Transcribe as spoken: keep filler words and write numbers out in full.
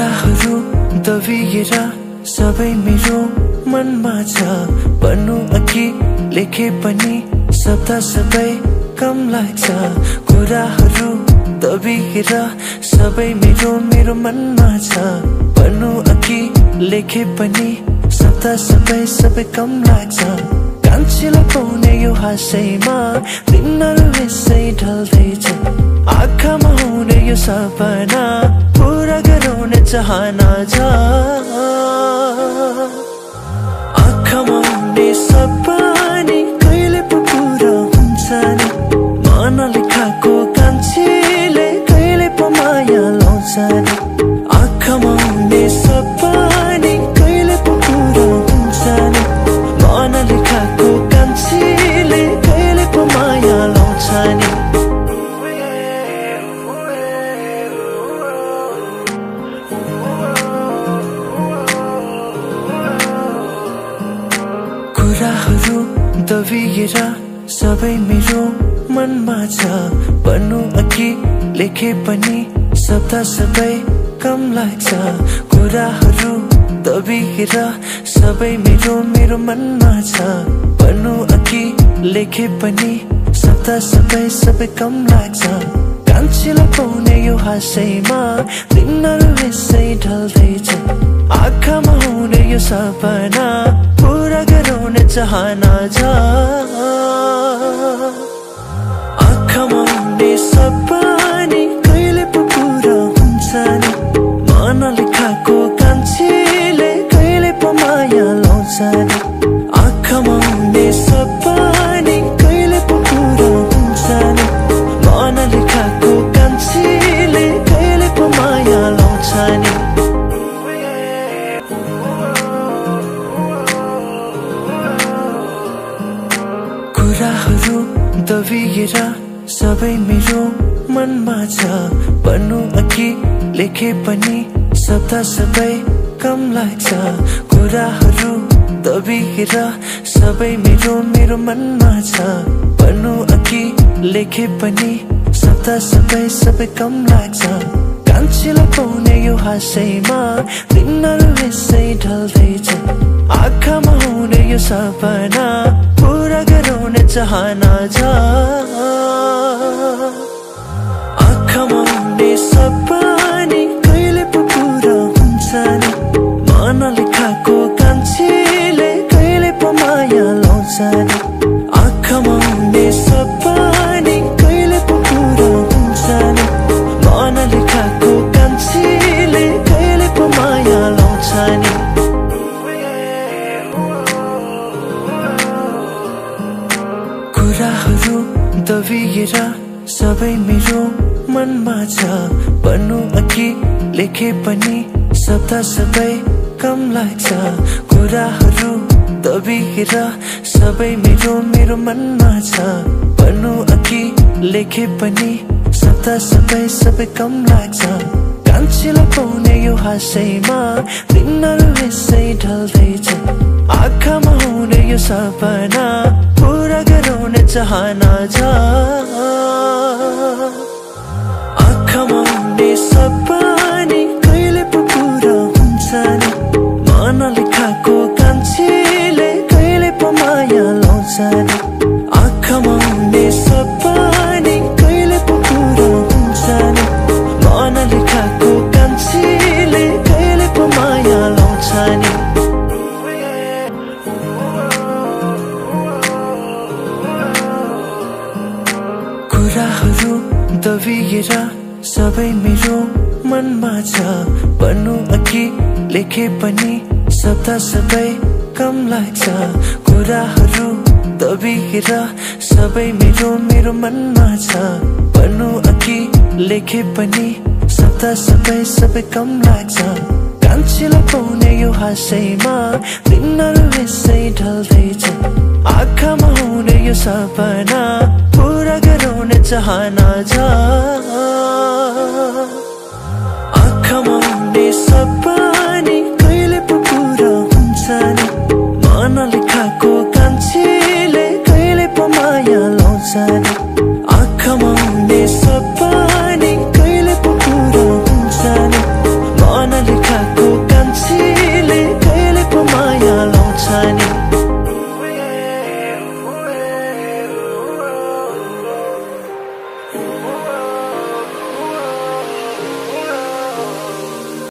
कुराहरू दबिएर सबै मेरो मनमा छ भन्नु अघि लेखे पनि शब्द सबै कम लाग्छ कुराहरू दबिएर सबै मेरो मेरो मनमा छ भन्नु अघि लेखे पनि शब्द सबै सबै कम लाग्छ कान्छीलाई पाउने यो हाँसैमा दिनहरू यसै ढल्दैछ आँखामा हुने यो सपना पुरा गराउने चाहना छ आँखामा हुने सपना कहिले पो पुरा हुन्छ नि मनले खाएको कान्छीले कहिले पो माया लाउँछ नि आँखामा हुने सपना कहिले पो पुरा हुन्छ नि मनले खाएको कान्छीले कहिले पो माया लाउँछ नि कुराहरू दबिएर सबै मेरो मनमा छ भन्नु अघि लेखे पनि शब्द सबै कम लाग्छ कुराहरू दबिएर सबै मेरो मेरो मनमा छ भन्नु अघि लेखे पनि शब्द सबै सबै कम लाग्छ कान्छीलाई पाउने यो हाँसैमा दिनहरू यसै ढल्दैछ आँखामा हुने यो सपना पुरा गराउने चाहना छ आँखामा हुने सपना कहिले पो पुरा हुन्छ नि मनले खाएको कान्छीले कहिले पो माया लाउँछ नि आँखामा हुने सपना कहिले पो पुरा हुन्छ नि मनले खाएको कान्छीले कहिले पो माया लाउँछ नि कुराहरू दबिएर सबै मेरो मनमा छ भन्नु अघि लेखे पनि शब्द सबै कम लाग्छ कुराहरू दबिएर सबै मेरो मेरो मनमा छ भन्नु अघि लेखे पनि शब्द सबै सबै कम लाग्छ कान्छीलाई पाउने यो हाँसैमा दिनहरू यसै ढल्दैछ आँखामा हुने यो सपना पुरा गराउने चाहना छ आँखामा हुने सपना कहिले पो पुरा हुन्छ नि मनले खाएको कान्छीले कहिले पो माया लाउँछ नि आँखामा हुने सपना कहिले पो पुरा हुन्छ नि मनले खाएको कान्छीले कहिले पो माया लाउँछ नि कुराहरू दबिएर सबै मेरो मनमा छ भन्नु अघि लेखे पनि शब्द सबै कम लाग्छ कुराहरू दबिएर सबै मेरो मेरो मनमा छ भन्नु अघि लेखे पनि शब्द सबै सबै कम लाग्छ कान्छीलाई पाउने यो हाँसैमा दिनहरू यसै ढल्दैछ आँखामा हुने यो सपना पुरा गराउने चाहना छ आँखामा हुने सपना कहिले पो पुरा हुन्छ नि मनले खाएको कान्छीले कहिले पो माया लाउँछ नि आँखामा हुने सपना कहिले पो पुरा हुन्छ नि मनले खाएको कान्छीले कहिले पो माया लाउँछ नि कुराहरू दबिएर सबै मेरो मनमा छ भन्नु अघि लेखे पनि शब्द सबै कम लाग्छ कुराहरू दबिएर सबै मेरो मेरो मनमा छ भन्नु अघि लेखे पनि शब्द सबै सबै कम लाग्छ कान्छीलाई पाउने यो हाँसैमा दिनहरू यसै ढल्दैछ आँखामा हुने यो सपना पुरा गराउने चाहना छ।